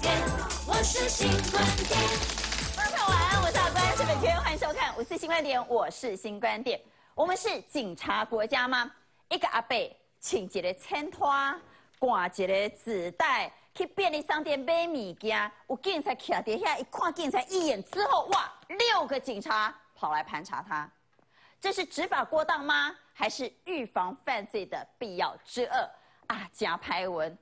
点，我是新观点。观众朋友晚安，我是大官，是本圈，欢迎收看5次新观点，我是新观点。我们是警察国家吗？一个阿伯穿一个衬拖，挂一个纸袋，去便利商店买物件，有警察徛在遐，一看警察一眼之后，哇，6个警察跑来盘查他。这是执法过当吗？还是预防犯罪的必要之恶啊？假拍文。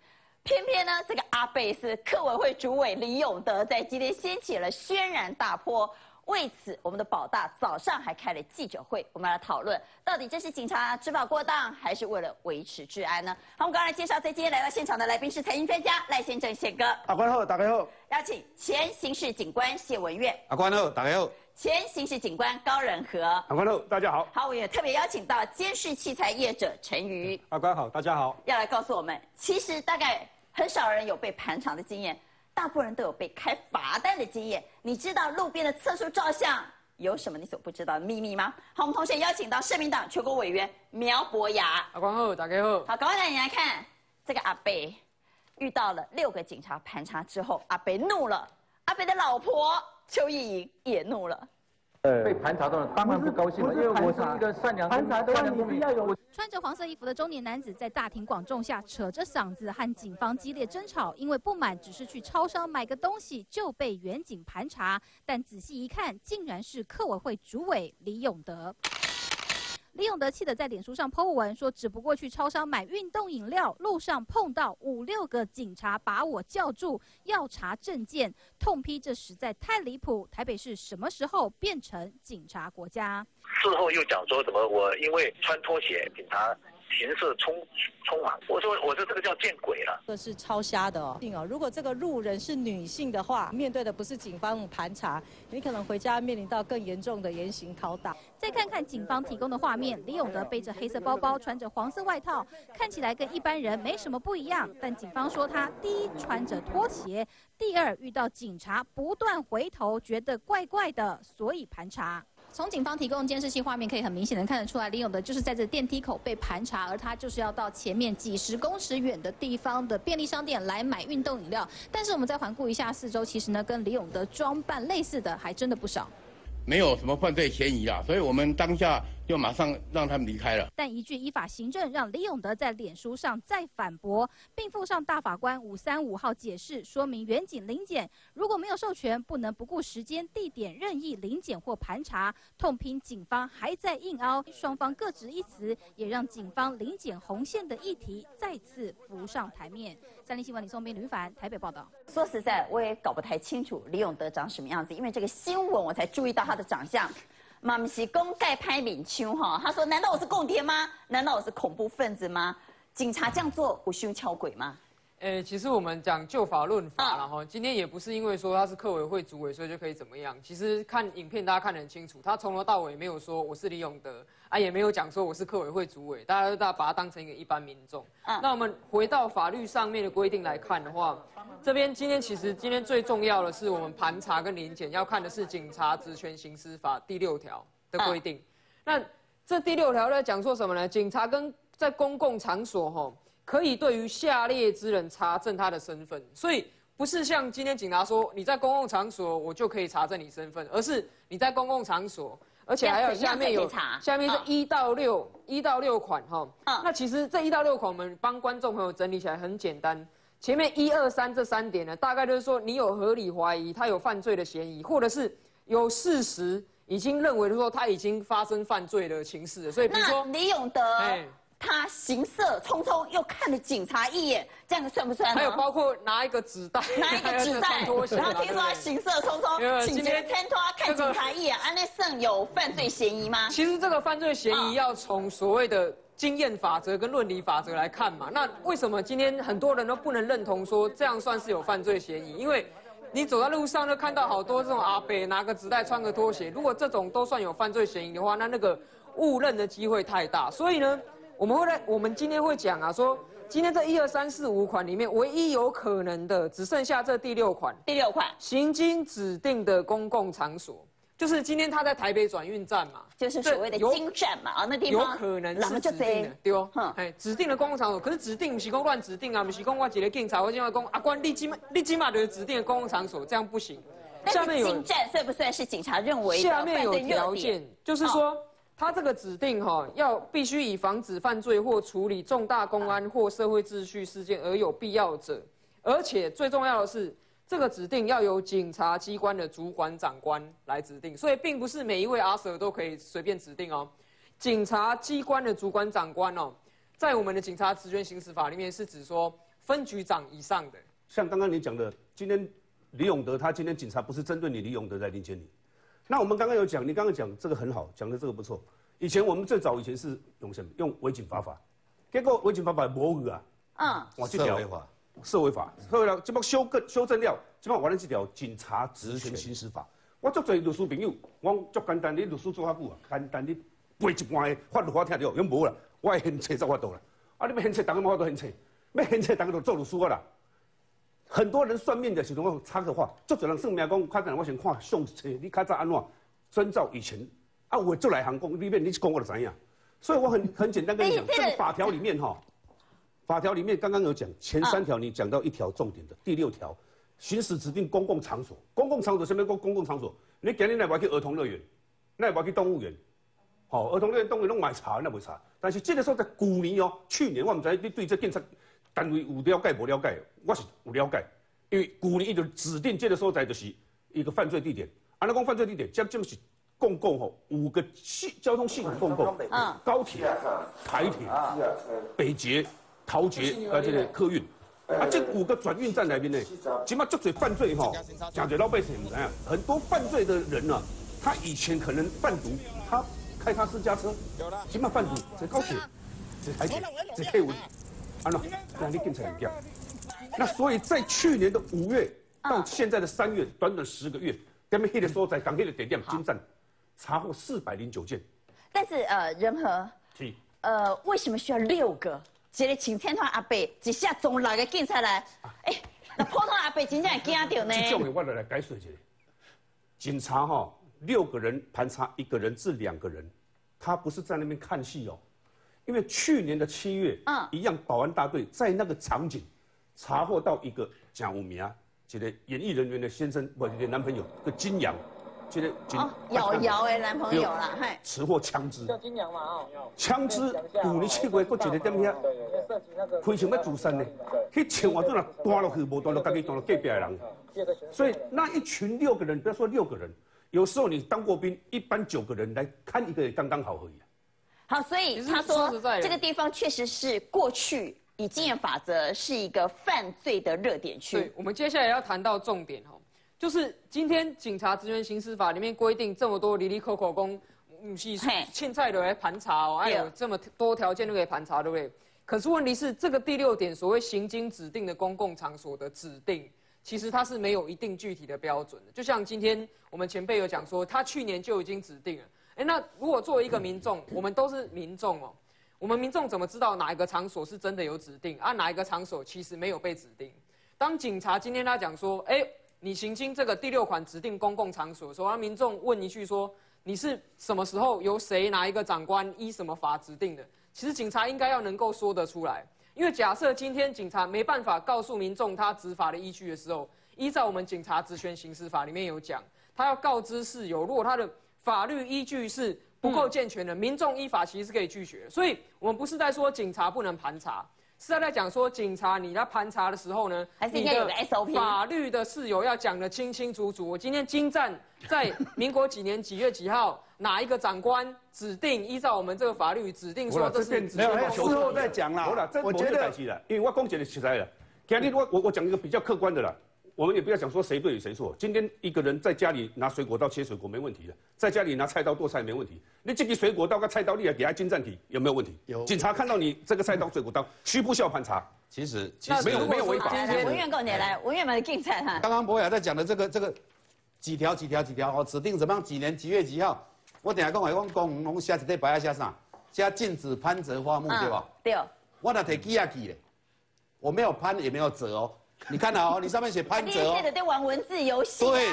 偏偏呢，这个阿贝是客委会主委林永德，在今天掀起了轩然大波。为此，我们的保大早上还开了记者会，我们来讨论到底这是警察执法过当，还是为了维持治安呢？好，我们刚才介绍，在今天来到现场的来宾是财经专家赖先正宪哥，阿官好，大家好。邀请前刑事警官谢文岳，阿官好，大家好。 前刑事警官高仁和，法官好，大家好。好，我也特别邀请到监视器材业者陈瑜，法官好，大家好。要来告诉我们，其实大概很少人有被盘查的经验，大部分人都有被开罚单的经验。你知道路边的测速照相有什么你所不知道的秘密吗？好，我们同时也邀请到社民党全国委员苗博雅，法官好，大家好。好，赶快带你来看这个阿北遇到了6个警察盘查之后，阿北怒了，阿北的老婆。 邱意莹也怒了，被盘查到了，当然不高兴了，因为我是一个善良的公民。穿着黄色衣服的中年男子在大庭广众下扯着嗓子和警方激烈争吵，因为不满只是去超商买个东西就被远警盘查，但仔细一看，竟然是客委会主委李永德。 李永德气得在脸书上 po 文说：“只不过去超商买运动饮料，路上碰到5、6个警察把我叫住，要查证件，痛批这实在太离谱。台北市什么时候变成警察国家？”事后又讲说什么我因为穿拖鞋，警察形式匆忙。我说我说这个叫见鬼了，这是超瞎的哦。如果这个路人是女性的话，面对的不是警方盘查，你可能回家面临到更严重的严刑拷打。 再看看警方提供的画面，李永德背着黑色包包，穿着黄色外套，看起来跟一般人没什么不一样。但警方说他第一穿着拖鞋，第2遇到警察不断回头，觉得怪怪的，所以盘查。从警方提供的监视器画面可以很明显的看得出来，李永德就是在这电梯口被盘查，而他就是要到前面几10公尺远的地方的便利商店来买运动饮料。但是我们再环顾一下四周，其实呢跟李永德装扮类似的还真的不少。 没有什么犯罪嫌疑啊，所以我们当下就马上让他们离开了。但一句依法行政让李永德在脸书上再反驳，并附上大法官535号解释，说明远警临检如果没有授权，不能不顾时间、地点任意临检或盘查。痛批警方还在硬凹，双方各执一词，也让警方临检红线的议题再次浮上台面。3立新闻李松斌、吕凡台北报道。说实在，我也搞不太清楚李永德长什么样子，因为这个新闻我才注意到他。 的长相，嘛不是公盖拍敏秋哈。他说：“难道我是共谍吗？难道我是恐怖分子吗？警察这样做有凶敲鬼吗？”其实我们讲就法论法啦，然后今天也不是因为说他是客委会主委，所以就可以怎么样。其实看影片大家看得很清楚，他从头到尾没有说我是李永德啊，也没有讲说我是客委会主委，大家把他当成一个一般民众。那我们回到法律上面的规定来看的话，这边今天最重要的是我们盘查跟临检要看的是《警察职权行使法》第6条的规定。那这第6条在讲说什么呢？警察跟在公共场所吼。 可以对于下列之人查证他的身份，所以不是像今天警察说你在公共场所我就可以查证你身份，而是你在公共场所，而且还有下面是1到6款哈。那其实这1到6款我们帮观众朋友整理起来很简单，前面1、2、3这3点呢，大概就是说你有合理怀疑他有犯罪的嫌疑，或者是有事实已经认为说他已经发生犯罪的情势了。所以比如说李永德。 他行色匆匆，又看了警察一眼，这样算不算呢？还有包括拿一个纸袋，然后听说他行色匆匆，请别人参托他看警察一眼，安内胜有犯罪嫌疑吗？其实这个犯罪嫌疑要从所谓的经验法则跟论理法则来看嘛。那为什么今天很多人都不能认同说这样算是有犯罪嫌疑？因为 你走在路上就看到好多这种阿伯拿个纸袋、穿个拖鞋，如果这种都算有犯罪嫌疑的话，那个误认的机会太大。所以呢，我们今天会讲啊，说今天这1、2、3、4、5款里面，唯一有可能的只剩下这第6款。第6款，行经指定的公共场所。就是今天他在台北转运站嘛，就是所谓的京站嘛，啊，那地方有可能是指定的，对哦，哎，指定的公共场所，可是指定不是说乱指定啊，不是说我一个警察，我今晚讲啊，关你今晚就是指定的公共场所，这样不行。下面有京站算不算是警察认为的犯罪热点？下面有条件，就是说。哦 他这个指定哈，要必须以防止犯罪或处理重大公安或社会秩序事件而有必要者，而且最重要的是，这个指定要由警察机关的主管长官来指定，所以并不是每一位阿 Sir 都可以随便指定哦。警察机关的主管长官哦，在我们的警察职权行使法里面是指说分局长以上的。像刚刚你讲的，今天李永得他今天警察不是针对你李永得在临检你。 那我们刚刚有讲，你刚刚讲这个很好，讲的这个不错。以前我们最早以前是用什么？用违警罚法，结果违警罚法没有啊。嗯，社会法，社会法，社会了，这帮修正了，这帮完了这条警察职权行使法。我足侪律师朋友，我足简单，你律师做较久啊，简单你背一半的法律我听到，因无啦，我现册才我到啦。啊，你要现册，大家嘛我都现册，要现册，大家都做律师啦。 很多人算命的时候，我插个话，足侪人算命讲，较早我先看相册，你较早安怎，遵照以前，啊，我做来行讲，里面你讲我就知影，所以我很简单跟你讲，这个法条里面哈，法条里面刚刚有讲前3条，你讲到一条重点的第6条，行使指定公共场所，公共场所什么叫公共场所？你今日来玩去儿童乐园，来玩去动物园，好，儿童乐园、动物园拢买茶，那买茶，但是这个时候在去年哦，去年我唔知你对这警察。 单位有了解无了解？我是有了解，因为去年伊就指定这个所在就是一个犯罪地点。安那讲犯罪地点，这就是公共吼5个交通系统公共，高铁、台铁、北捷、桃捷啊，这个客运，啊，这5个转运站内面呢，起码足侪犯罪吼，讲侪老百姓唔知啊，很多犯罪的人啊，他以前可能贩毒，他开他私家车，起码贩毒，坐高铁，坐台铁，坐客运。 啊，那你警察很强。那所以在去年的5月到现在的3月，短短10个月，咱们迄个所在，港迄个地点，金站查获409件。但是仁和，是为什么需要6个？一个穿青团阿伯，一下总6个警察来，哎、啊欸，那普通阿伯真正会惊到呢？这种的我来解释一下。警察哈、哦，6个人盘查1个人至2个人，他不是在那边看戏哦。 因为去年的7月，一样保安大队在那个场景查获到一个讲有名，一个演艺人员的先生，不，一个男朋友，个金阳，这个金瑶瑶的男朋友啦，嘿，持获枪支，叫金阳嘛哦，枪支，古你去过，搁一个点遐，非常要自杀呢，去枪我阵啊，断落去无断落，家己断落隔壁的人，所以那一群6个人，不要说6个人，有时候你当过兵，一般9个人来看一个也刚刚好而已。 好，所以他说这个地方确实是过去以经验法则是一个犯罪的热点区。对，我们接下来要谈到重点哦，就是今天警察职权行使法里面规定这么多里里口口公，不是欠债的来盘查哦，还有这么多条件都可以盘查，对不对？可是问题是这个第6点所谓行经指定的公共场所的指定，其实它是没有一定具体的标准的。就像今天我们前辈有讲说，他去年就已经指定了。 哎，那如果作为一个民众，我们都是民众哦，我们民众怎么知道哪一个场所是真的有指定啊？哪一个场所其实没有被指定？当警察今天他讲说，哎，你行经这个第6款指定公共场所的时候，啊，民众问一句说，你是什么时候由谁哪一个长官依什么法指定的？其实警察应该要能够说得出来，因为假设今天警察没办法告诉民众他执法的依据的时候，依照我们警察职权行使法里面有讲，他要告知事由，如果他的 法律依据是不够健全的，民众依法其实是可以拒绝。所以，我们不是在说警察不能盘查，是在讲说警察你在盘查的时候呢，还是应该有个 SOP。法律的事由要讲得清清楚楚。我今天京站在民国几年几月几号，哪一个长官指定依照我们这个法律指定说这是没有，事后再讲啦。我觉得，因为我讲解的实在了，今天我讲一个比较客观的啦。 我们也不要讲说谁对谁错。今天一个人在家里拿水果刀切水果没问题的，在家里拿菜刀剁菜没问题。你这个水果刀跟菜刀你也给他进站体有没有问题？有。警察看到你这个菜刀、水果刀，需不需要盘查？其实没有违法。文苑告你来，文苑买进站哈。刚刚博雅在讲的这个几条哦，指定怎么样几年几月几号，我等下讲话讲公农下一对白啊下啥，加禁止攀折花木对吧？对。我那提起啊去嘞，我没有攀也没有折哦。 我你看到哦，你上面写潘哲哦，现在在玩文字游戏。对，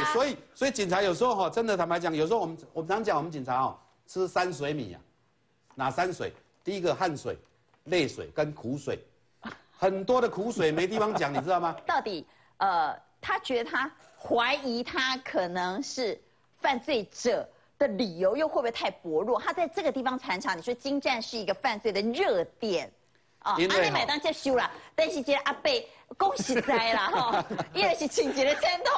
所以警察有时候哈，真的坦白讲，有时候我们常讲，我们警察哦吃三水米啊，哪三水？第一个汗水、泪水跟苦水，很多的苦水没地方讲，你知道吗？到底他觉得他怀疑他可能是犯罪者的理由又会不会太薄弱？他在这个地方盘查，你说精湛是一个犯罪的热点。 哦，阿内买单接收啦，但是这阿伯讲实在啦吼，伊也是穿一个衬托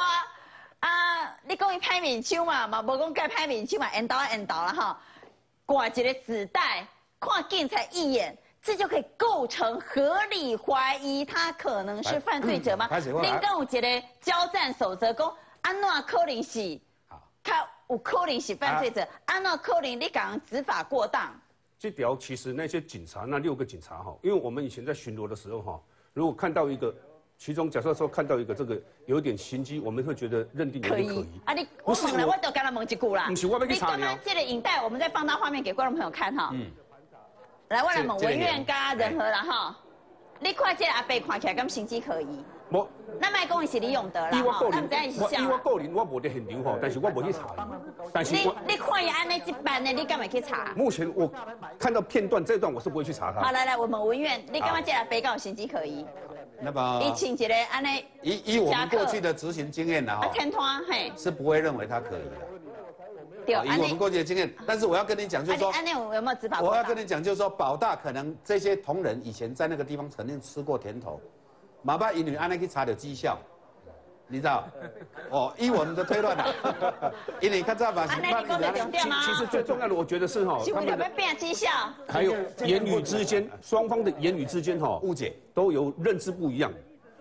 啊，你讲伊拍面相嘛，嘛无讲该拍面相嘛，引导啊引导啦哈，挂一个纸袋，看警察一眼，这就可以构成合理怀疑他可能是犯罪者吗？恁讲有一个交战守则，讲安怎可能是，较有可能是犯罪者，安怎可能你讲执法过当？ 这条其实那些警察，那6个警察哈，因为我们以前在巡逻的时候哈，如果看到一个，其中假设说看到一个这个有点心机，我们会觉得认定有点可疑。啊你，我问了，我都跟他问一句啦。不是我要去查你。你刚刚这个影带，我们再放大画面给观众朋友看哈。嗯。来，我来问文苑跟仁和啦哈，你看这个阿伯看起来跟心机可疑。 无，那卖讲伊是你用得啦，吼，那唔知伊是啥。我个人我无伫现场吼，但是我无去查。但是你看伊安尼一办呢，你干嘛去查？目前我看到片段这段，我是不会去查他。好，来来，我们文苑，你干嘛进来北港行迹可疑？那么，你请一个安尼，以我们过去的执行经验啦，哈，前端嘿是不会认为他可疑的。对，以我们过去的经验，但是我要跟你讲，就是说，安内有没有执法？我要跟你讲，就是说，保大可能这些同仁以前在那个地方曾经吃过甜头。 马爸一女安尼去查到绩效，你知道？哦，依我们的推论啦，因为看这把是判定的。其实最重要的，我觉得是哈，他们变绩效，还有言语之间，双方的言语之间哈误解，都有认知不一样。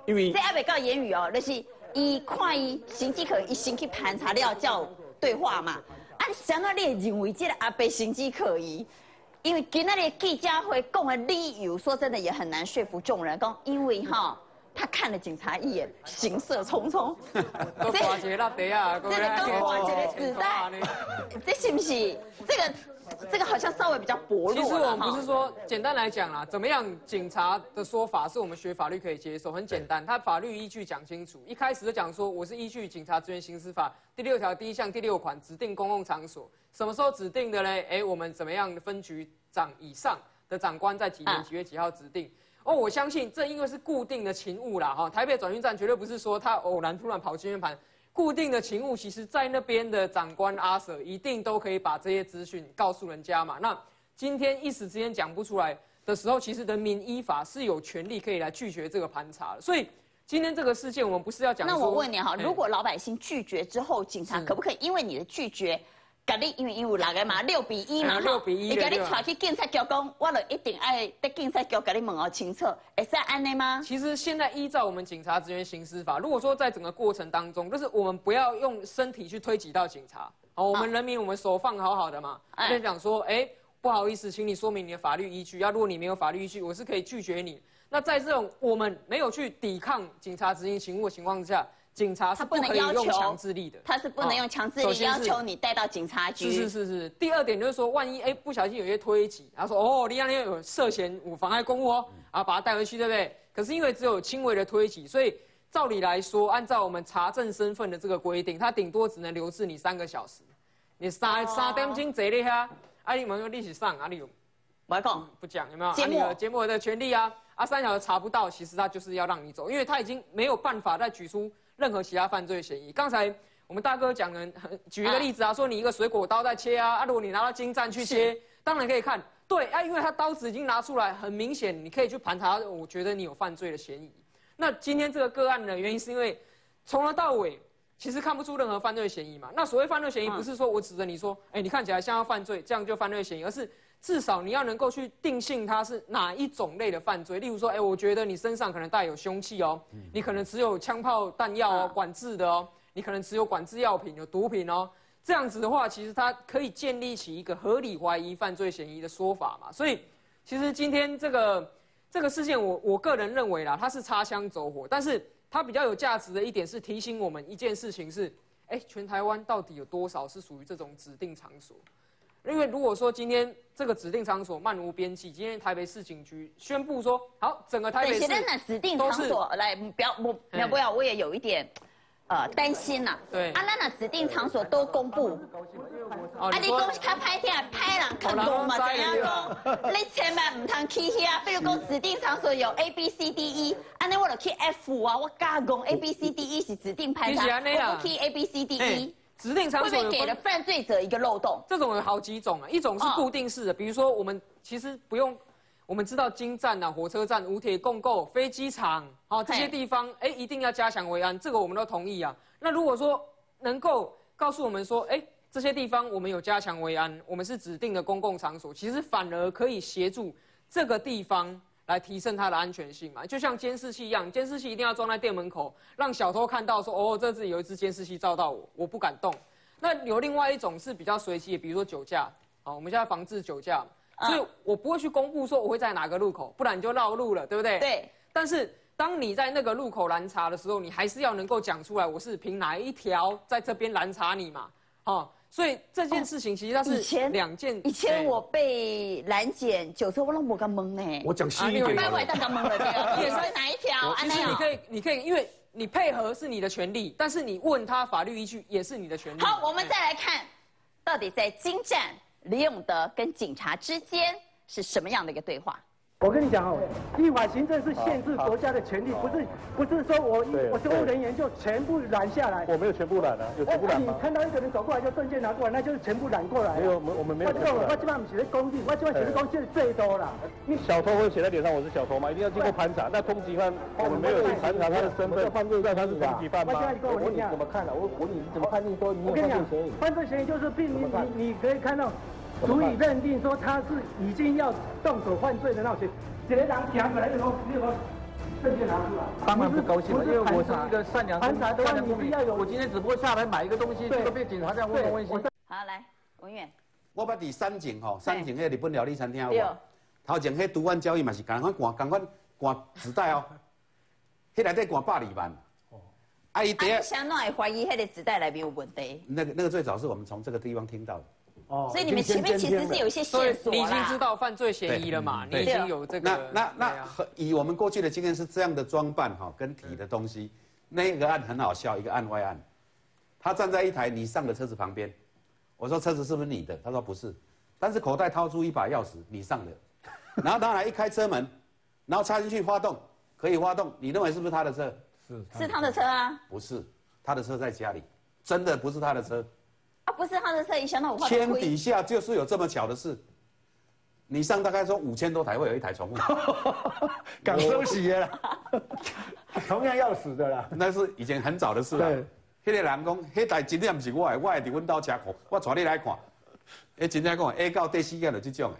因为这还未到言语哦，就是伊看伊行迹可疑，先去盘查了，叫对话嘛。啊，想到你认为这个阿伯行迹可疑？ 因为今天的记者会讲的理由，说真的也很难说服众人。讲因为哈，他看了警察一眼，行色匆匆。都挂起那袋啊，这个都挂起的纸袋，这是不是？这个好像稍微比较薄弱。其实我们不是说，简单来讲啦，怎么样？警察的说法是我们学法律可以接受，很简单，他法律依据讲清楚。一开始就讲说，我是依据《警察职员行使法》第6条第1项第6款指定公共场所。 什么时候指定的嘞？哎，我们怎么样分局长以上的长官在几年几月几号指定？哦，我相信这因为是固定的勤务啦，哈，台北转运站绝对不是说他偶然突然跑进院盘，固定的勤务，其实在那边的长官阿 Sir 一定都可以把这些资讯告诉人家嘛。那今天一时之间讲不出来的时候，其实人民依法是有权利可以来拒绝这个盘查的，所以。 今天这个事件，我们不是要讲。那我问你哈，如果老百姓拒绝之后，警察可不可以因为你的拒绝，给你因为有六个嘛，6比1嘛，6比1，你给你带去警察局讲，我就一定爱在警察局给你问哦清楚，会使安尼吗？其实现在依照我们警察职员行使法，如果说在整个过程当中，就是我们不要用身体去推挤到警察，哦，我们人民我们手放好好的嘛，就讲说，哎，不好意思，请你说明你的法律依据，如果你没有法律依据，我是可以拒绝你。 那在这种我们没有去抵抗警察执行勤务的情况之下，警察是不可以用强制力的，他是不能用强制力要求你带到警察局。是。第二点就是说，万一不小心有些推挤，他说哦，你那边有涉嫌妨碍公务哦，啊，把他带回去，对不对？可是因为只有轻微的推挤，所以照理来说，按照我们查证身份的这个规定，他顶多只能留置你3个小时，你三点钟坐在遐，啊，你问说你是上哪里有？ 我讲不讲有没有？节目的权利啊，3小时查不到，其实他就是要让你走，因为他已经没有办法再举出任何其他犯罪嫌疑。刚才我们大哥讲的，举一个例子啊，说你一个水果刀在切啊，如果你拿到精湛去切，当然可以看，对啊，因为他刀子已经拿出来，很明显你可以去盘查，我觉得你有犯罪的嫌疑。那今天这个个案的原因是因为从头到尾。 其实看不出任何犯罪嫌疑嘛。那所谓犯罪嫌疑，不是说我指着你说，哎，你看起来像要犯罪，这样就犯罪嫌疑，而是至少你要能够去定性它是哪一种类的犯罪。例如说，哎，我觉得你身上可能带有凶器哦，你可能持有枪炮弹药哦，管制的哦，你可能持有管制药品、有毒品哦。这样子的话，其实它可以建立起一个合理怀疑犯罪嫌疑的说法嘛。所以，其实今天这个事件，我个人认为啦，它是擦枪走火，但是。 它比较有价值的一点是提醒我们一件事情是，全台湾到底有多少是属于这种指定场所？因为如果说今天这个指定场所漫无边际，今天台北市警局宣布说，好，整个台北市指定场所来，不要，我也有一点。 担心呐，对，啊，那指定场所都公布，啊，你讲较歹听，歹人较戆嘛，怎样讲？你千万唔通去遐，比如讲指定场所有 A B C D E， 安尼我就去 F 啊，我加讲 A B C D E 是指定排查，我不去 A B C D E， 指定场所会不会给了犯罪者一个漏洞？这种有好几种啊，一种是固定式的，比如说我们其实不用。 我们知道京站啊、火车站、五铁共购、飞机场，好、这些地方，哎，一定要加强维安，这个我们都同意啊。那如果说能够告诉我们说，哎，这些地方我们有加强维安，我们是指定的公共场所，其实反而可以协助这个地方来提升它的安全性嘛。就像监视器一样，监视器一定要装在店门口，让小偷看到说，哦，这次有一只监视器照到我，我不敢动。那有另外一种是比较随机的，比如说酒驾，好，我们现在防治酒驾。 所以我不会去公布说我会在哪个路口，不然你就绕路了，对不对？对。但是当你在那个路口拦查的时候，你还是要能够讲出来，我是凭哪一条在这边拦查你嘛？哦，所以这件事情其实它是两件。以前我被拦检9次，我都没敢懵呢。我讲细一点。我也敢懵了，你说哪一条？其实你可以，因为你配合是你的权利，但是你问他法律依据也是你的权利。好，我们再来看，到底在京站。 李永德跟警察之间是什么样的一个对话？我跟你讲哦，依法行政是限制国家的权利，不是说我公务人员就全部揽下来。我没有全部揽啊，有全部揽吗？你看到一个人走过来就证件拿过来，那就是全部揽过来。没有，我们没有。我基本上写的工地，我基本上写的工地最多了。你小偷会写在脸上，我是小偷吗？一定要经过盘查。那通缉犯，我们没有去盘查他的身份，犯罪在他是通缉犯吗？我你怎么看了？你怎么判定说你有犯罪嫌疑？犯罪嫌疑就是并你可以看到。 足以认定说他是已经要动手犯罪的那些，这些人行过来的时候，证件拿出来。当然不高兴了，因为我是一个善良公民。我今天只不过下来买一个东西，就被警察这样问。好，来文远，我捌伫三井吼，三井迄日本料理餐厅有无？头前迄毒贩交易嘛是同款纸袋哦，迄内底挂80万。哦，啊伊第一，相当会怀疑迄个纸袋内面有问题。那个最早是我们从这个地方听到的。 哦，所以你们前面其实是有一些线索啦。你已经知道犯罪嫌疑了嘛？你已经有这个。那以我们过去的经验是这样的装扮哈，跟体的东西，那个案很好笑，一个案外案，他站在一台你上的车子旁边，我说车子是不是你的？他说不是，但是口袋掏出一把钥匙，你上的，然后他来一开车门，然后插进去发动，可以发动，你认为是不是他的车？是他的车啊？不是，他的车在家里，真的不是他的车。 啊，不是他的车，一想到我天底下就是有这么巧的事。你上大概说5000多台会有一台重复，敢收息了，同样要死的啦。那是以前很早的事了。迄个人讲，迄台真正不是我的，我系伫阮家车库，我带你来看。哎，真正讲 A 到第四页就这种的，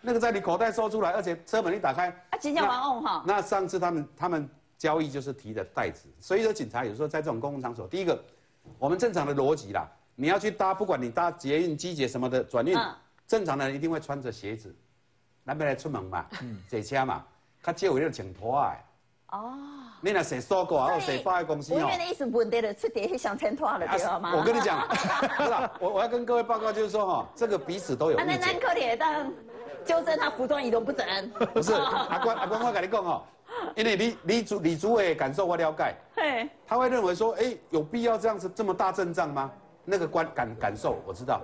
那个在你口袋收出来，而且车门一打开，啊，真正玩偶哈。那上次他们交易就是提的袋子，所以说警察有时候在这种公共场所，第一个我们正常的逻辑啦。 你要去搭，不管你搭捷运、机捷什么的转运，正常的人一定会穿着鞋子，咱要来出门嘛，坐车嘛，较少有那种拖鞋。哦，你若洗手过啊，洗发的公司哦。我原来意思问题了，出题去想穿拖了，对吗？我跟你讲，不是，我要跟各位报告就是说哈，这个彼此都有误解。那南科铁当纠正他服装仪容不整。不是，阿光，我跟你讲哦，因为李主委的感受我了解，嘿，他会认为说，哎，有必要这样子这么大阵仗吗？ 那个感受我知道，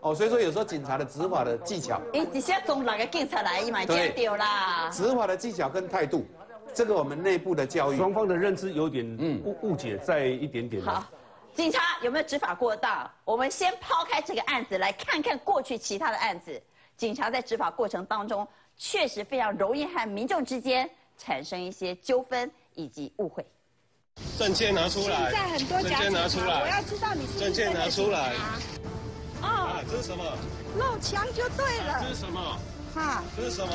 哦，所以说有时候警察的执法的技巧，你只需要从哪个警察来，伊嘛就对啦。执法的技巧跟态度，这个我们内部的教育，双方的认知有点误解在一点点。好，警察有没有执法过当？我们先抛开这个案子，来看看过去其他的案子，警察在执法过程当中确实非常容易和民众之间产生一些纠纷以及误会。 证件拿出来！现在很多假警察，我要知道你是证件拿出来。哦，这是什么？露枪就对了。这是什么？哈，这是什么？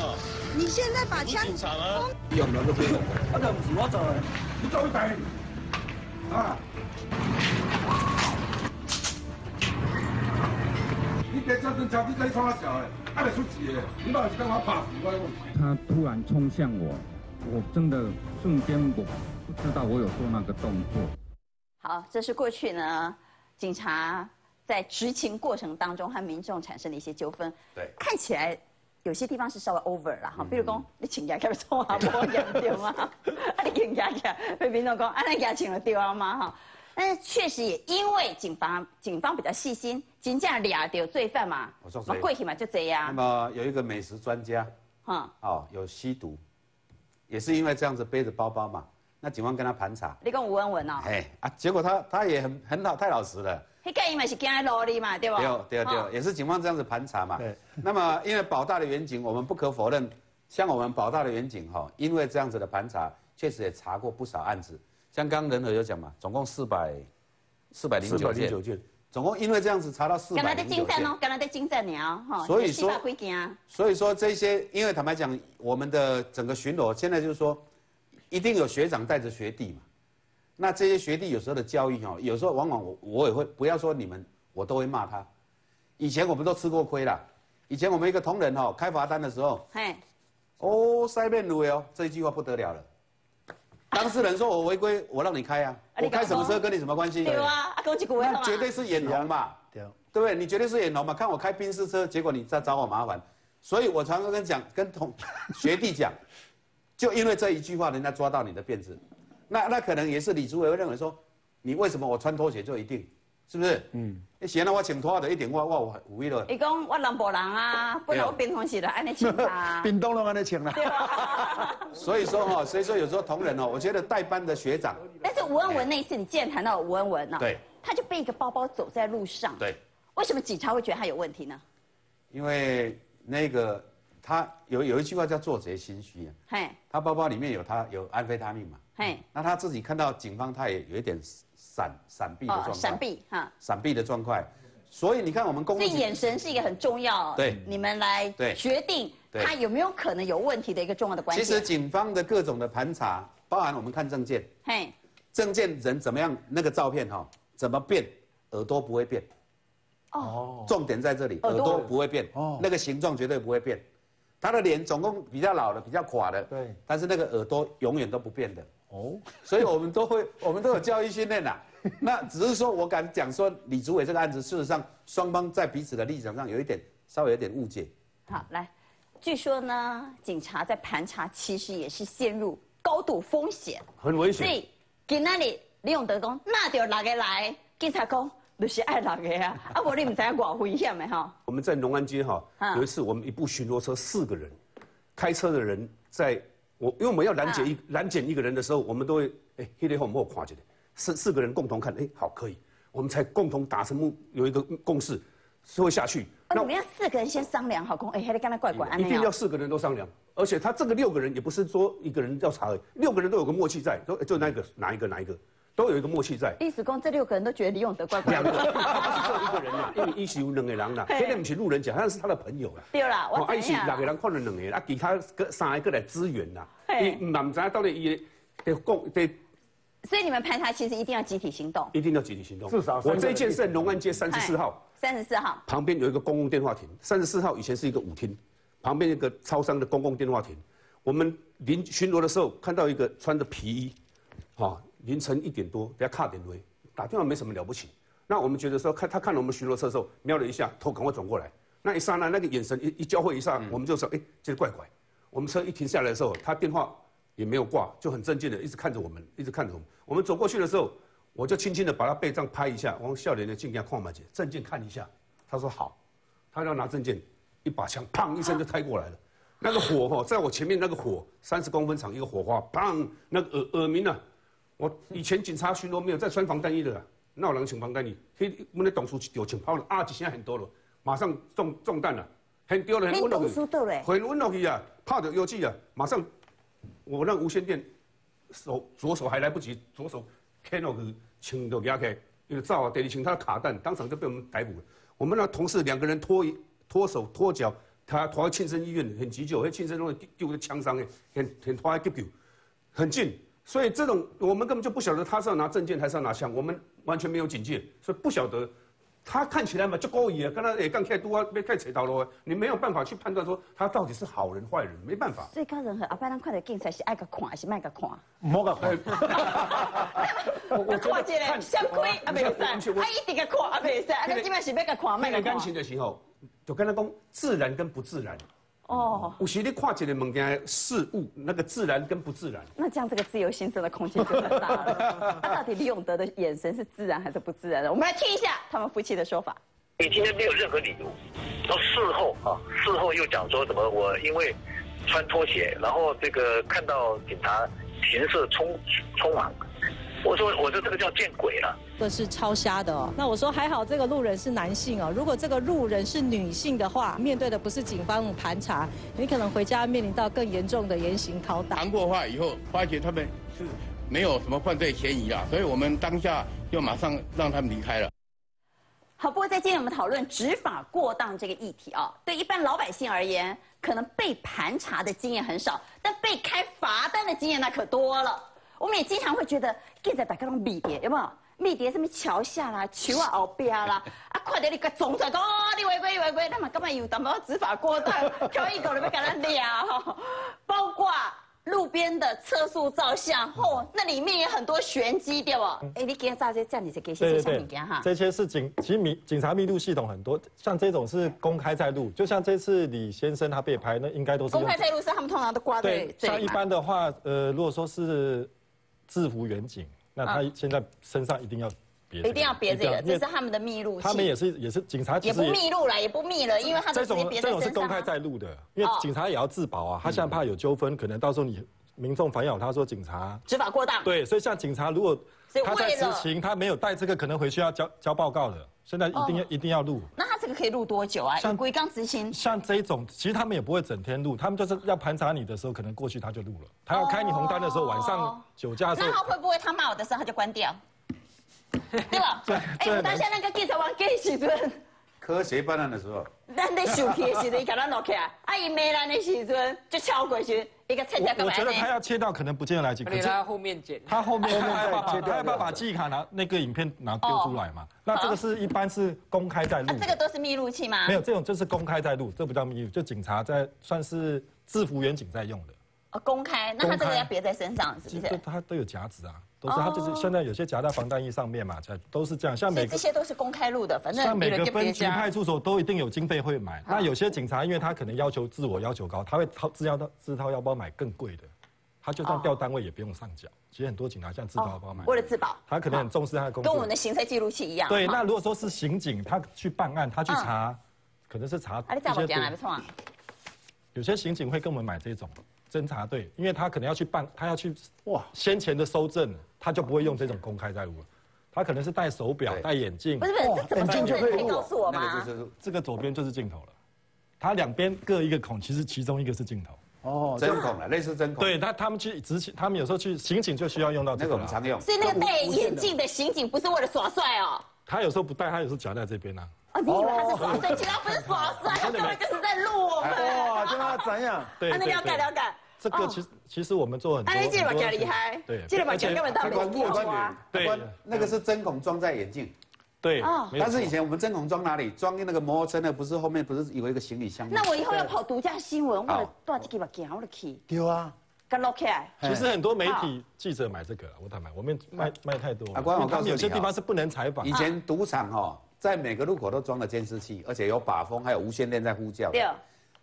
你现在把枪。警察啊！用两个推，那就唔是我做的，你做咩？啊！你别这根枪，你再创小的，还得出血，你老是干嘛怕死我？他突然冲向我，我真的瞬间我。 不知道我有做那个动作。好，这是过去呢，警察在执勤过程当中和民众产生的一些纠纷。对，看起来有些地方是稍微 over 啦，哈，比如讲你请假去做啊，无人对吗？啊，你请假去，被民众讲啊，你假请了对啊吗？哈。 但是确实也因为警方比较细心，真正抓到罪犯嘛，过去嘛就这样。那么有一个美食专家，有吸毒，也是因为这样子背着包包嘛，那警方跟他盘查。你讲吴文文哦，哎啊，结果他也很老，太老实了。那个因为是跟在路里嘛，对吧？对，也是警方这样子盘查嘛。对。那么因为保大的远景，我们不可否认，像我们保大的远景哈，因为这样子的盘查，确实也查过不少案子。 像刚刚仁和有讲嘛，总共409件，总共因为这样子查到409件。刚才在精湛哦，刚才在精湛了哈。所以说这些，因为坦白讲，我们的整个巡逻现在就是说，一定有学长带着学弟嘛。那这些学弟有时候的教育哦，有时候往往我也会不要说你们，我都会骂他。以前我们都吃过亏啦。以前我们一个同仁哦，开罚单的时候，嘿，哦塞面路哦，这一句话不得了了。 当事人说：“我违规，我让你开啊！我开什么车跟你什么关系？对啊，跟我去国外嘛，绝对是眼红嘛，对不对？你绝对是眼红嘛！看我开宾士车，结果你在找我麻烦，所以我常常跟学弟讲，就因为这一句话，人家抓到你的辫子，那可能也是李主委会认为说，你为什么我穿拖鞋就一定，是不是？嗯，你嫌了我穿拖的一点，我无意了。伊讲我南部人啊，本来我平常时就安尼穿啊，屏东人安尼穿啦。” 所以说有时候同仁哦，我觉得带班的学长，但是吴文文那一次，你既然谈到吴文文呢，对，他就背一个包包走在路上，对，为什么警察会觉得他有问题呢？因为那个他有一句话叫“做贼心虚”啊，嘿，他包包里面有安非他命嘛，嘿，那他自己看到警方，他也有一点闪避的状况，闪避的状况，所以你看我们公路，这眼神是一个很重要，对，你们来决定。 他有没有可能有问题的一个重要的关键？其实警方的各种的盘查，包含我们看证件，嘿，证件人怎么样？那个照片哈、哦，怎么变？耳朵不会变，哦，重点在这里，耳朵不会变，哦，那个形状绝对不会变。他的脸总共比较老的、比较垮的，对，但是那个耳朵永远都不变的，哦，所以我们都有教育训练啦。那只是说我敢讲说李主委这个案子，事实上双方在彼此的立场上有一点稍微有点误解。好，来。 据说呢，警察在盘查，其实也是陷入高度风险，很危险。所以，今那里李永德讲，那就哪个来？警察讲，就是爱哪个啊？啊，我你唔知我危险没哈？我们在农安街哈，有一次我们一部巡逻车4个人，开车的人在因为我们要拦截一个人的时候，我们都会黑脸后没有看见的，四个人共同看，好可以，我们才共同达成有一个共识。 是会下去。那我们要4个人先商量好，公还得跟他怪怪安。一定要4个人都商量，而且他这个6个人也不是说一个人要查而已，6个人都有个默契在，就哪一个都有一个默契在。意思公这6个人都觉得李永德怪怪。2个，他是1个人啦，因为一起有2个人啦，那不是路人甲，他是他的朋友啦。对啦，我一起2个人看了2个，啊，其他3个来支援啦。嘿，嘛唔知到底伊得讲得。 所以你们盘查其实一定要集体行动，一定要集体行动。至少我这一件是农安街34号，34号旁边有一个公共电话亭，34号以前是一个舞厅，旁边一个超商的公共电话亭。我们巡逻的时候看到一个穿着皮衣，凌晨1点多，给他卡点雷，打电话没什么了不起。那我们觉得说他看了我们巡逻车的时候，瞄了一下，头赶快转过来，那一刹那那个眼神一交汇一下，我们就说这怪。我们车一停下来的时候，他电话。 也没有挂，就很镇静的一直看着我们，一直看着我们。我们走过去的时候，我就轻轻的把他背上拍一下，往笑脸的镜给他框满去，证件看一下。他说好，他要拿证件，一把枪，砰一声就开过来了。那个火在我前面那个火，30公分长一个火花，砰，那个耳鸣啊！我以前警察巡逻没有在穿防弹衣的啦，那有人穿防弹衣，我们的董事有穿跑了啊，现在很多了，马上中弹了，很丢人，很温柔，很温柔去啊，怕得有气啊，马上。 我让无线电，左手还来不及，左手牵到去，请到给他开，因为照啊，得你请他卡弹，当场就被我们逮捕了。我们那同事2个人脱手脱脚，他拖到庆生医院很急救，那庆生弄丢个枪伤很拖来急救，很近。所以这种我们根本就不晓得他是要拿证件还是要拿枪，我们完全没有警戒，所以不晓得他看起来嘛，就故意啊，跟他也干太多啊，被干扯到了，你没有办法去判断说他到底是好人坏人，没办法。所以讲任何阿伯咱看的警察是爱个看，是卖个看。莫个看。我看见嘞，想开阿袂使，他一定个看阿袂使，阿你即摆是要个看卖个看。感情的时候，就跟他讲自然跟不自然。哦。有时你看见的物件事物，那个自然跟不自然。那这样这个自由心生的空间就很大了。那到底李永得的眼神是自然还是不自然的？我们来听一下。 他们夫妻的说法，你今天没有任何理由，然后事后啊，事后又讲说什么我因为穿拖鞋，然后这个看到警察行色匆忙，我说这个叫见鬼了，这是超瞎的哦。那我说还好这个路人是男性哦，如果这个路人是女性的话，面对的不是警方盘查，你可能回家面临到更严重的严刑拷打。谈过话以后，发觉他们是没有什么犯罪嫌疑啊，所以我们当下就马上让他们离开了。 好，不过在今天我们讨论执法过当这个议题啊，对一般老百姓而言，可能被盘查的经验很少，但被开罚单的经验那可多了。我们也经常会觉得，现在大家拢密碟，有没有？密碟什么桥下啦、球啊后边啦，啊，看到你个总在讲你违规，那么干嘛有淡薄执法过当？挑一狗就要跟他俩哈，包括。 路边的测速照相后，那里面也很多玄机，对不？哎，你给大家这样你就给些小物件哈。这些是警察密录系统很多，像这种是公开在录，就像这次李先生他被拍，那应该都是公开在录，是他们通常都挂在嘴。像一般的话，如果说是制服远景，那他现在身上一定要。 一定要别这个，这是他们的密录。他们也是警察，也不密录了，也不密了，因为他这种是公开在录的，因为警察也要自保啊。他现在怕有纠纷，可能到时候你民众反咬他说警察执法过当。对，所以像警察如果他在执勤，他没有带这个，可能回去要交报告了。现在一定要录。那他这个可以录多久啊？像规刚执勤，像这种其实他们也不会整天录，他们就是要盘查你的时候，可能过去他就录了。他要开你红单的时候，晚上酒驾的时候，那他会不会他骂我的时候他就关掉？ 对吧？哎，当下那个记者往记时阵，科学办案的时候，咱在受气的时阵，伊给咱落起来；啊，伊没来的时阵，就敲过去一个切掉干嘛？我觉得他要切到可能不见得来及，可是他后面剪，他后面他要把记忆卡拿那个影片拿丢出来嘛？那这个是一般是公开在录，这个都是密录器吗？没有，这种就是公开在录，这不叫密录，就警察在算是制服员警在用的。 哦，公开，那他这个要别在身上，是不是？他都有夹子啊，都是他就是现在有些夹在防弹衣上面嘛，都是这样。像每个这些都是公开录的，反正像每个分局派出所都一定有经费会买。那有些警察因为他可能要求自我要求高，他会自掏腰包买更贵的，他就算调单位也不用上缴。其实很多警察像自掏腰包买，为了自保，他可能很重视他的工作，跟我们的行车记录器一样。对，那如果说是刑警，他去办案，他去查，可能是查一些。有些刑警会跟我们买这种。 侦查队，因为他可能要去办，他要去哇，先前的搜证，他就不会用这种公开在录了，他可能是戴手表、戴眼镜，不是，眼镜就可以告诉我吗？这个左边就是镜头了，它两边各一个孔，其实其中一个是镜头。哦，针孔了，类似针孔。对，他们去执勤，他们有时候去刑警就需要用到这个，我们常用。所以那个戴眼镜的刑警不是为了耍帅哦，他有时候不戴，他有时候夹在这边呢。 哦，你以为他是耍帅，其实他不是耍帅，他根本就是在录我们。哇，跟他怎样？对，那了解。这个其实我们做很多。哎，这个比较厉害。对，这个比较根本当没做啊。对，那个是针孔装在眼镜。对。哦。但是以前我们针孔装哪里？装那个摩托车那不是后面不是有一个行李箱吗？那我以后要跑独家新闻，我得带这个眼镜，我得去。对啊。 其实很多媒体记者买这个，我坦白，我们卖太多。啊，官，我告诉你，有些地方是不能采访。以前赌场哦，在每个路口都装了监视器，而且有把风，还有无线电在呼叫。对。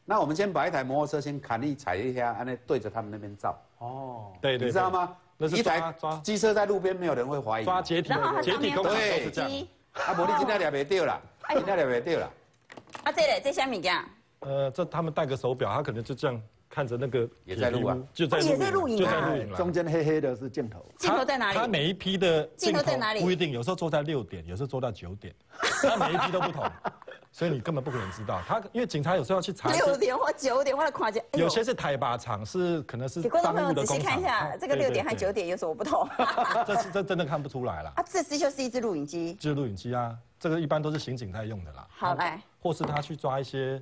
那我们先把一台摩托车先砍一踩一下，安尼对着他们那边照。哦。对对。你知道吗？一台机车在路边，没有人会怀疑。抓解体，解体工厂都是这样。啊，无你今天抓袂到啦，今天抓袂到啦。啊，这嘞，这啥物件？这他们戴个手表，他可能就这样。 看着那个也在录啊，也在录影啊，中间黑黑的是镜头，镜头在哪里？他每一批的镜头在哪里？不一定，有时候做在6点，有时候做到9点，他每一批都不同，所以你根本不可能知道。他因为警察有时候要去查6点或9点，我来看见。有些是台巴厂，是可能是。给观众朋友仔细看一下，这个6点和9点有什么不同？这真的看不出来了。啊，这就是一支录影机。就是录影机啊，这个一般都是刑警在用的啦。好来，或是他去抓一些，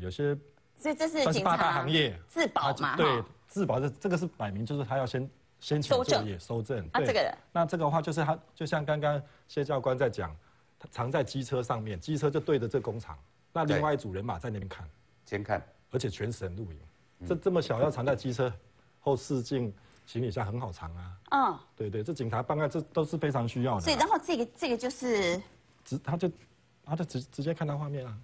有些。 所以这是警察行业自保嘛？对，自保这个是摆明就是他要先前作业搜证啊，这个那这个的话就是他就像刚刚谢教官在讲，藏在机车上面，机车就对着这工厂，那另外一组人马在那边看，监看，而且全程录影。这么小要藏在机车后视镜。 行李箱很好藏啊，嗯，对对，这警察办案这都是非常需要的。所以，然后这个就是，他就直接看到画面啊。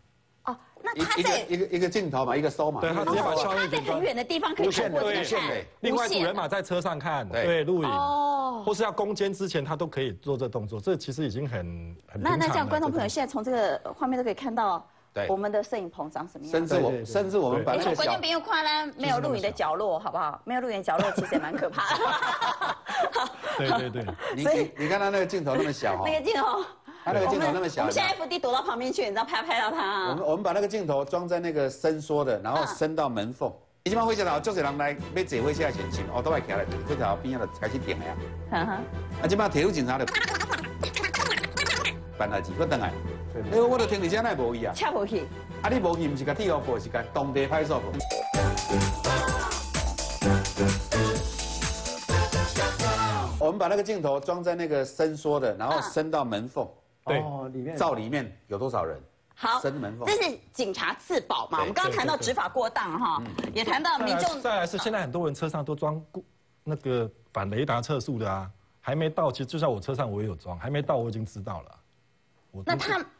哦，那他在一个镜头嘛，一个收嘛，对，他直接把肖瑞他在很远的地方可以看过去看，另外主人马在车上看，对，录影哦，或是要攻坚之前他都可以做这动作，这其实已经很那这样，观众朋友现在从这个画面都可以看到。 我们的摄影棚长什么样？甚至我们把观众朋友看呢，没有录影的角落，好不好？没有录影角落其实也蛮可怕的。对对对，你看他那个镜头那么小，那个镜头，他那个镜头那么小，我们现在 FD 躲到旁边去，你知道拍到他。我们把那个镜头装在那个伸缩的，然后伸到门缝。一般会讲到，就是人来要坐火车的前，我都会徛来，这条边仔就开始停了呀。啊，即摆铁路警察就办代志，搁等来。 因为我都听你讲，那无去啊，恰无去。啊，你无去，唔是甲铁路部，是甲当地派出所。我们把那个镜头装在那个伸缩的，然后伸到门缝，对，里面照里面有多少人。好，伸门缝。这是警察自保嘛？我们刚刚谈到执法过当哈，也谈到民众。再来是现在很多人车上都装那个反雷达测速的啊，还没到，其实就像我车上我也有装，还没到我已经知道了。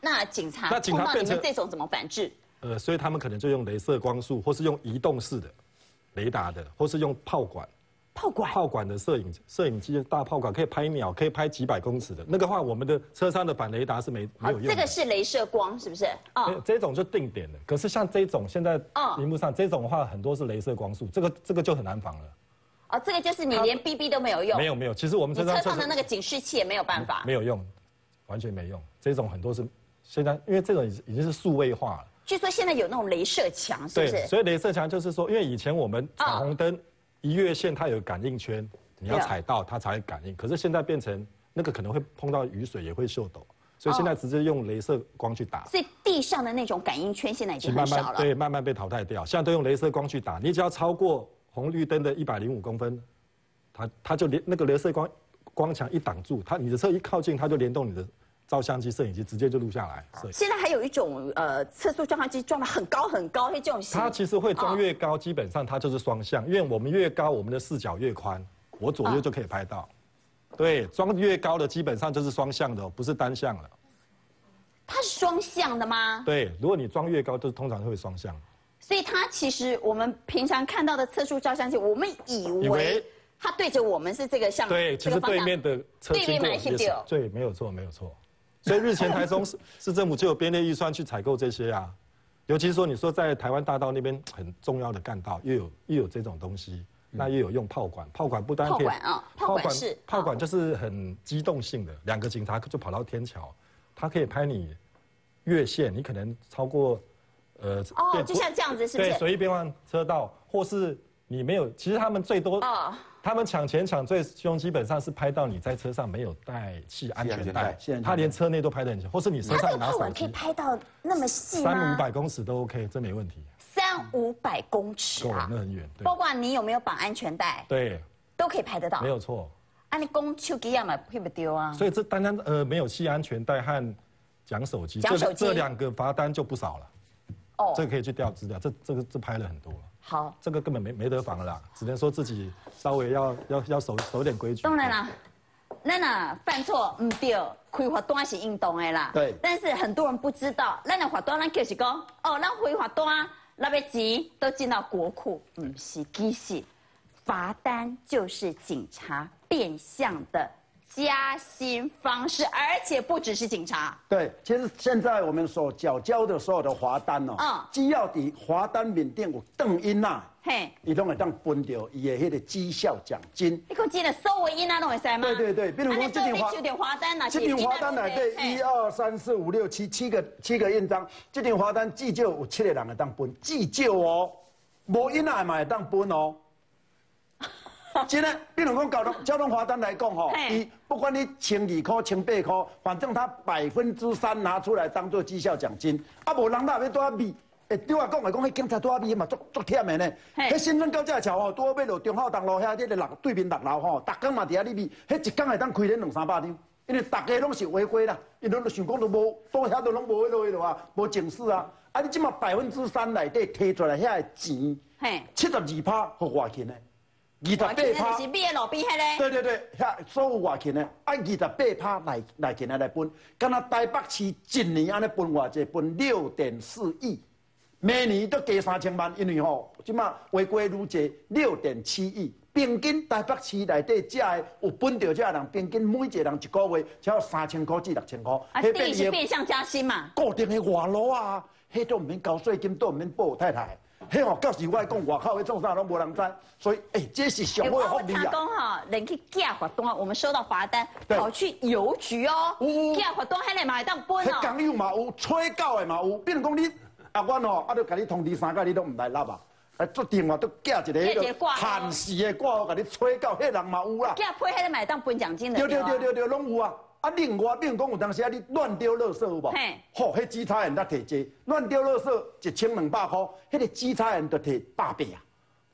那警察碰到你们这种怎么反制？所以他们可能就用雷射光束，或是用移动式的雷达的，或是用炮管。炮管的摄影机大炮管可以拍鸟，可以拍几百公尺的。那个话，我们的车上的反雷达是没有用的。这个是雷射光，是不是？哦，这种就定点了。可是像这种现在屏幕上这种的话，很多是雷射光束，这个就很难防了。 哦，这个就是你连 BB 都没有用。没有，其实我们车上的那个警示器也没有办法。没有用。 完全没用，这种很多是现在，因为这种已经是数位化了。据说现在有那种雷射墙，是不是？对，所以雷射墙就是说，因为以前我们闯红灯，一越线它有感应圈，你要踩到它才会感应。可是现在变成那个可能会碰到雨水，也会锈抖，所以现在直接用雷射光去打。所以地上的那种感应圈现在已经很少了，慢慢被淘汰掉。现在都用雷射光去打，你只要超过红绿灯的105公分，它就连那个雷射光墙一挡住，你的车一靠近，它就联动你的。 照相机、摄影机直接就录下来。现在还有一种测速照相机装得很高，会这种。它其实会装越高，基本上它就是双向，因为我们越高，我们的视角越宽，我左右就可以拍到。对，装越高的基本上就是双向的，不是单向了。它是双向的吗？对，如果你装越高，就通常会双向。所以它其实我们平常看到的测速照相机，我们以为。 它对着我们是这个向，对，其实对面的车经过也是，对，没有错。所以日前台中市政府就有编列预算去采购这些啊，尤其是说你说在台湾大道那边很重要的干道，又有这种东西，那又有用炮管，炮管不单可以，炮管就是很机动性的，两个警察就跑到天桥，它可以拍你越线，你可能超过，哦，就像这样子是不是？对，随意变换车道，或是你没有，其实他们最多。 他们抢钱抢最凶，基本上是拍到你在车上没有带系安全带，他连车内都拍得很清，或是你身上拿手机。可以拍到那么细吗？300-500公尺都 OK， 这没问题。300-500公尺啊，那很远。包括你有没有绑安全带，对，都可以拍得到。没有错。啊，你公手机也嘛会不丢啊？所以这单单没有系安全带和讲手机这两个罚单就不少了。哦，这个可以去调资料，这个拍了很多。 好，这个根本没得防了啦，只能说自己稍微要守点规矩。当然啦，咱啊犯错唔对，开罚单是应当的啦。对。但是很多人不知道，咱的罚单咱就是讲，哦，咱开罚单，那边钱都进到国库，唔是，其实罚单就是警察变相的加薪方式，而且不只是警察。对，其实现在我们所缴交的所有的罚单哦，只要伫罚单面顶有当因呐，嘿，伊拢会当分到伊的迄个绩效奖金。你讲真的，收为因呐，拢会使吗？对对对，比如讲这张罚单内底1、2、3、4、5、6、7七个印章，这张罚单至少有7个人会当分，至少哦，无因呐嘛会当分哦。 真的，比如讲交通罚单来讲吼，伊不管你12块、18块，反正他3%拿出来当做绩效奖金，啊无人哪要多米，会对我讲来讲，迄警察多米嘛足忝的呢。迄新村到这桥吼，拄好要落中孝东路遐，迄个对面6楼吼，逐工嘛伫遐咧米，迄一工会当开咧200-300张。因为大家拢是违规啦，伊拢想讲都无，多遐都拢无迄落去落啊，无警示啊。啊，你即马3%内底提出来遐钱，72%互外勤的，28%是买路边迄个。对对对，遐所有外勤的按28%内勤来分，敢若台北市一年安尼分偌济，分6.4亿。 每年都加3000万，因为吼，即马违规愈侪，6.7亿。平均台北市内底遮个有分到遮个人，平均每一个人一个月只要3000块至6000块。啊，地是变相加薪嘛？固定的外劳啊，迄都唔免交税金，都唔免报太太。迄吼，到时我讲外口迄种啥拢无人知，所以这是上好的福利啊。我听讲吼，人去寄罚单，我们收到罚单，跑去邮局哦，寄罚单迄个嘛会当分哦。迄工友嘛有，催缴的嘛有，比如讲你。 啊，我喏，啊，都甲你通知3次，你都唔来纳啊！啊，做电话都寄一个迄个限时的挂号，甲你催到，迄人嘛有啦。寄批迄个买当分奖金的。对，拢有啊！啊，另外，比如讲有当时啊，你乱丢垃圾有无？吼，迄稽查员才提济，乱丢垃圾1200块，迄个稽查员就提800啊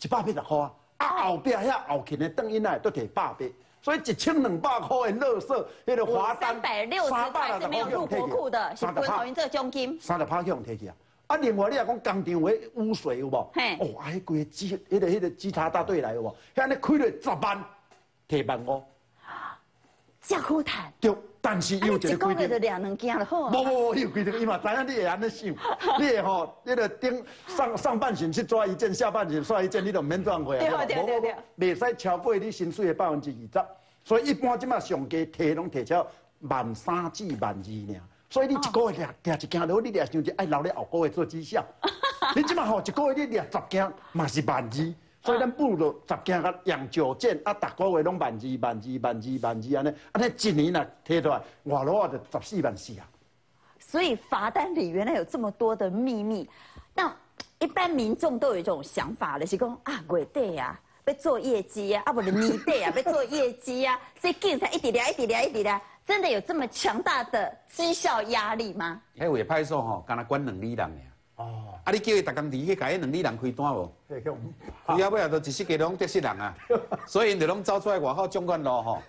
，180块啊。啊，后壁遐后勤的等因来都提800。 所以1200块的垃圾，那个罚单360块是没有入国库的，是分头因这奖金。30%去用提去啊！啊，另外你若讲工厂位污水有无？嘿，哦，啊，迄个迄个稽查大队来有无？遐尼开了10万，提15,000。真好赚。对，但是有一个规定。一个月就2件就好。无，有规定，伊嘛知影你会安尼想，你会吼，迄个顶上半身去抓一件，下半身抓一件，你都唔免赚回来。对。未使超过你薪水的20%，所以一般即马上加提拢提超13,000至12,000 尔。所以你一个月掠一件落，你掠想就爱留咧后个月做绩效。你即马吼一个月你掠10件嘛是12,000。 所以咱不如10件甲养9件，啊，逐个月拢12,000、12,000、12,000安尼，安尼一年呐摕出来，外劳啊就14,400啊。所以罚单里原来有这么多的秘密，那一般民众都有一种想法了，就是讲啊，月底啊，要做业绩啊，啊不，年底啊，要做业绩啊，所以警察一直抓，真的有这么强大的绩效压力吗？迄位派出所吼，敢若管2人尔。 哦，啊！你叫伊逐工伫去甲迄2人开单无？开到尾啊，都一世界拢得失人啊，所以因就拢走出来外口将军路吼。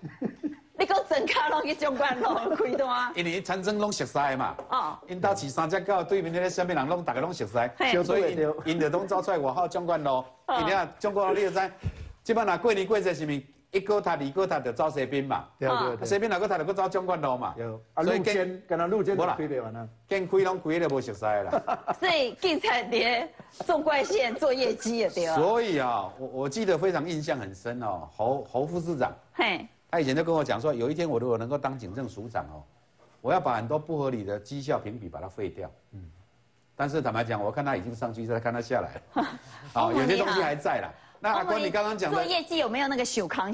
你讲整家拢去将军路开单？因为田庄拢熟悉嘛。哦。因兜饲3只狗，对面迄个啥物人拢大家拢熟悉，所以因就拢走出来外口将军路。因遐将军路你就知，即摆若过年过节是咪1个塔2个塔就走西边嘛？对。西边2个塔就搁走将军路嘛？有。啊，路肩，敢若路肩开袂完啊。 见开拢开了无熟悉啦，所以警察连纵贯线做业绩也对啊。所以啊，我记得非常印象很深哦，侯副市长，嘿，他以前就跟我讲说，有一天我如果能够当警政署长哦，我要把很多不合理的绩效评比把它废掉。嗯，但是坦白讲，我看他已经上去，再看他下来了，好，有些东西还在啦。那阿官，你刚刚讲的做业绩有没有那个小康？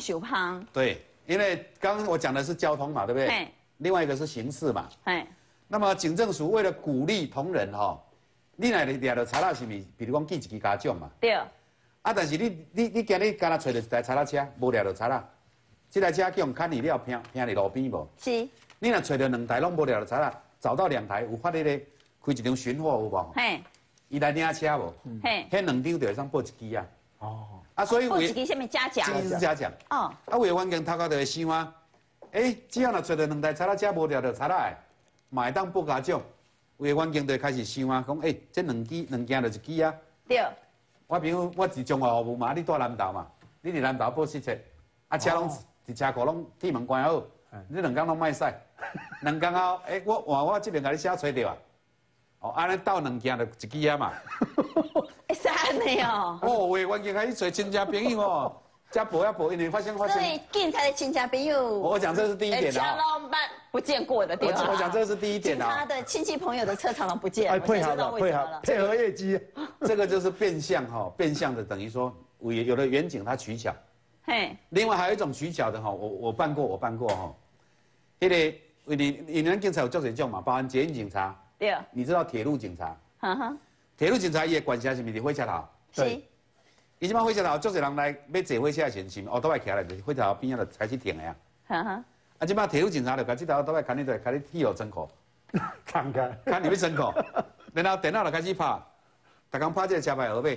对，因为刚刚我讲的是交通嘛，对不对？另外一个是刑事嘛，那么警政署为了鼓励同仁哈，你来掠到查啦是咪？比如讲记一支家长嘛。对。啊，但是你今日干那找到一台查啦车，无掠到查啦，这台车叫人砍去了，平在路边无。是。你若找到2台拢无掠到查啦，找到2台有发迄个开一张巡获有无？嘿。伊来领车无？嘿。迄2张就会上报一支啊。哦。啊，所以报一支下面嘉奖。这是嘉奖。哦。啊，委员跟头家就会想啊，只要若找到2台查啦车无掠到查啦。 买当不加奖，有的员工就开始想啊，讲这2件就1支啊。对。我比如我是中华服务嘛，你住南投嘛，你伫南投报失窃，啊车拢伫车库拢铁门关好，你2天拢卖使，2天后我这边甲你写找着啊，哦安尼到2件就1支啊嘛。会使安尼哦。哦，有的员工开始找亲戚朋友哦，加报啊报，因为发生。所以警察的亲戚朋友。我讲这是第一点啊。 不见过的地方，我讲这是第一点啊。他的亲戚朋友的车常常不见，配合了，配合业绩，这个就是变相哈，变相的等于说，有的远景他取巧，嘿。另外还有一种取巧的哈，我办过哈，你警察有叫谁叫嘛？包含捷运警察，对，你知道铁路警察，铁路警察也管辖什么？你火车头，是。以前嘛火车头，叫谁人来要坐火车的时阵，哦，都爱徛来，火车头边仔就开始停的呀。 啊！即摆铁路警察就甲即头倒来牵你倒来，牵你去哦，真苦，牵你要真苦。然后电脑就开始拍，逐工拍即个车牌号码。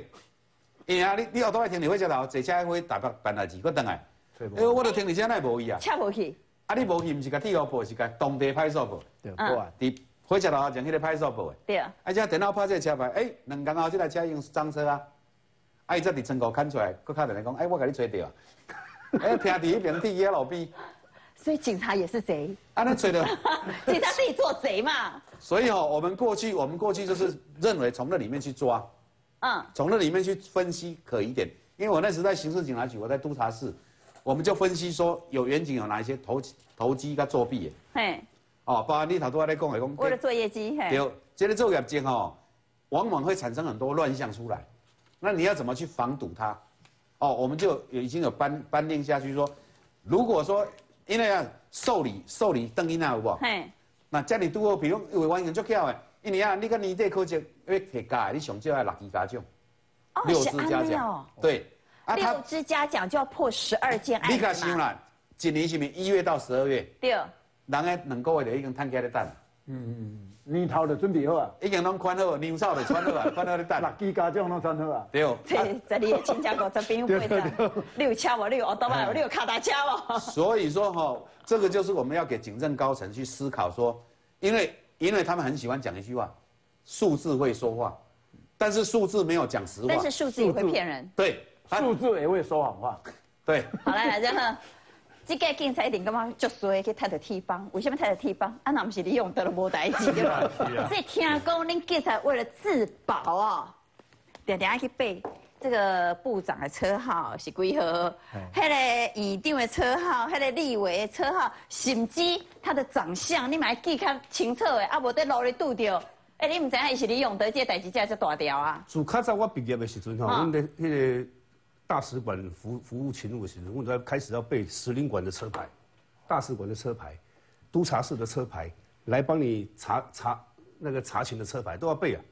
因啊，你后倒来停你火车头，坐车去台北办代志，搁转来。我著停你车，奈无伊啊。车无去。啊，你无去，毋是甲铁路报，是甲当地派出所报。对，好啊。伫火车头前迄个派出所报的。对啊。啊，只电脑拍这车牌，哎，2天后这台车用赃车啊，啊，伊则伫窗口牵出来，佮敲电话讲，哎，我甲你找着啊。哎，停伫迄边铁路老边。所以警察也是贼。啊，那追的。警察自己做贼嘛。所以哦，我们过去就是认为从那里面去抓。 从那里面去分析可疑点，因为我那时在刑事警察局，我在督察室，我们就分析说有远景有哪一些投机跟作弊的。嘿，哦，包含你头拄仔在讲的讲，为了做业绩，嘿，对，这个做业绩哦，往往会产生很多乱象出来，那你要怎么去防堵它？哦，我们就已经有颁令下去说，如果说因为啊受理邓英娜有无？嘿，那这里拄好，比如有的完全足巧的。 一年啊，你看年底考绩，要提加，你上少要6支嘉奖，6支嘉奖，对，啊，6支嘉奖就要破12件案。你看想啦，一年是咪1月到12月？对。人诶，2个月就已经摊开咧等。嗯，年头就准备好啊，已经拢款好，年草就款好啊，款好咧等。6支嘉奖拢款好啊。对。这里的亲家50兵会长，你有车无？你有奥多曼无？你有卡达车无？所以说哈，这个就是我们要给警政高层去思考说，因为他们很喜欢讲一句话，数字会说话，但是数字没有讲实话。但是数字也会骗人。对，数字也会说谎话。对。好来，然后，这个警察一定干嘛足衰去踢到铁棒？为什么踢到铁棒？啊，那不是你用得了无代志对吧？所以听讲，恁警察为了自保哦，常常去背这个部长的车号是几号，那个议长的车号，那个立委的车号，甚至。 他的长相，你嘛记较清楚的，啊无在路里拄着，哎，你唔知影伊是李永德这代志，才大条啊。自较早我毕业的时阵吼，阮在迄个大使馆服务勤务的时阵，阮就开始要背使领馆的车牌、大使馆的车牌、督察室的车牌，来帮你查那个查勤的车牌都要背啊。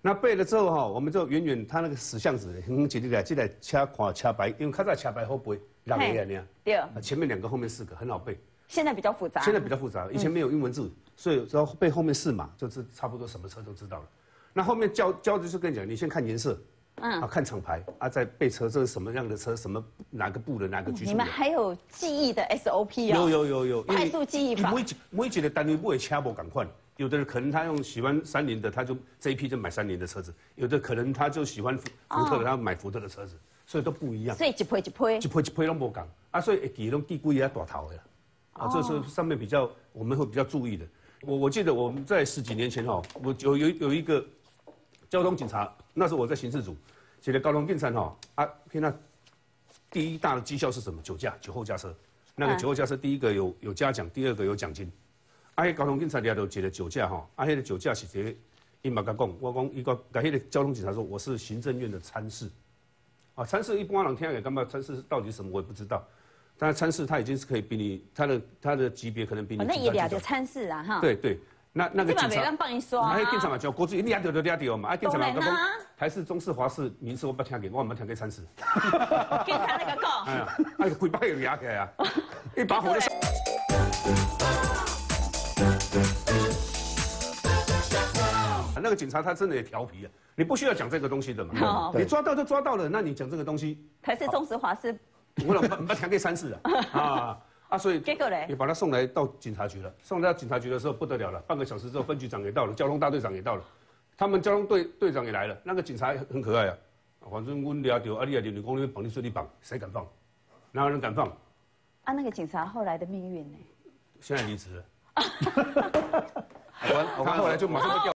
那背了之后哈，我们就远远他那个死巷子，很简单的，这台车看车牌，因为较早车牌好背，2个对，前面2个，后面4个，很好背。 现在比较复杂。现在比较复杂，以前没有英文字，所以只要背后面4码，就是差不多什么车都知道了。那后面教就是跟你讲，你先看颜色，啊，看厂牌，啊，再背车这是什么样的车，什么哪个部的哪个局。你们还有记忆的 SOP 啊？有，快速记忆法。每一个单位不会车无同款，有的人可能他喜欢30的，他就这一批就买30的车子；有的可能他就喜欢福特的，他买福特的车子，所以都不一样。所以一批拢无同，啊，所以会记拢记几个大头的啦。 啊，这是上面比较我们会比较注意的。我记得我们在10几年前哈，我有一个交通警察，那时候我在刑事组，写的高中警察哈啊，看他第一大的绩效是什么？酒后驾车，那个酒后驾车第一个有嘉奖，第二个有奖金。啊，迄高中警察里头写的酒驾哈，啊，迄个酒驾是这，伊嘛甲讲，我讲伊个甲迄个交通警察说我是行政院的参事，啊，参事一般人听也干嘛？参事到底是什么我也不知道。 但参事他已经是可以比你他的级别可能比你。那也了得参事啊哈。对，那个警察。这把没帮你说啊。那些警察嘛叫国际，你也得嘛，啊警察嘛讲，台式、中式、华式、民事我不听给，我唔听给参事。警察那个讲。哎呀，那个鬼把又压起来啊！一把火。那个警察他真的也调皮啊，你不需要讲这个东西的嘛。你抓到就抓到了，那你讲这个东西。台式、中式、华式。 我老把他给3次了啊，所以结果嘞，也把他送来到警察局了。送到警察局的时候不得了了，半个小时之后，分局长也到了，交通大队长也到了，他们交通队队长也来了。那个警察很可爱啊，反正我抓到，你也抓到，你公那边绑你说你绑，谁敢放？哪有人敢放？啊，那个警察后来的命运呢？现在离职了。我后来就马上就调。